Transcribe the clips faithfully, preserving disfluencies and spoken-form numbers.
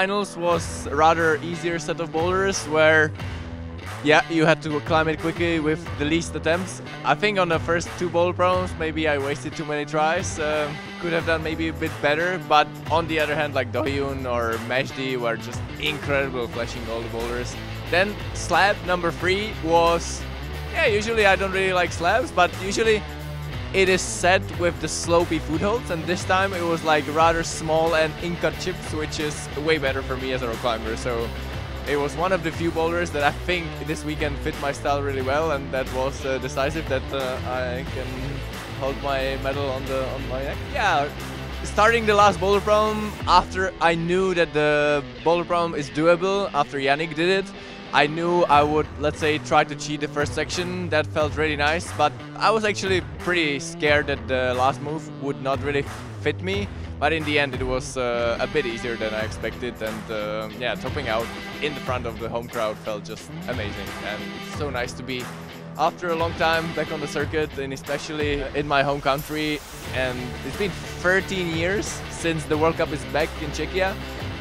finals was a rather easier set of boulders where, yeah, you had to climb it quickly with the least attempts. I think on the first two boulder problems, maybe I wasted too many tries. Uh, could have done maybe a bit better, but on the other hand, like Dohyun or Mashdi were just incredible flashing all the boulders. Then slab number three was, yeah, usually I don't really like slabs, but usually it is set with the slopey footholds, and this time it was like rather small and in-cut chips, which is way better for me as a rock climber. So it was one of the few boulders that I think this weekend fit my style really well, and that was uh, decisive that uh, I can hold my medal on the on my neck. Yeah, starting the last boulder problem after I knew that the boulder problem is doable after Yannick did it. I knew I would, let's say, try to cheat the first section. That felt really nice, but I was actually pretty scared that the last move would not really fit me. But in the end, it was uh, a bit easier than I expected, and uh, yeah, topping out in the front of the home crowd felt just amazing, and it's so nice to be after a long time back on the circuit, and especially in my home country. And it's been thirteen years since the World Cup is back in Czechia.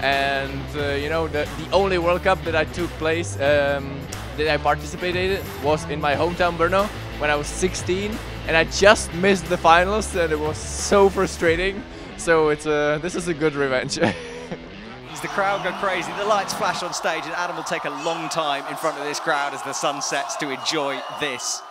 And uh, you know, the, the only World Cup that I took place, um, that I participated in, was in my hometown Brno when I was sixteen, and I just missed the finals, and it was so frustrating. So it's a, this is a good revenge. The crowd go crazy, the lights flash on stage, and Adam will take a long time in front of this crowd as the sun sets to enjoy this.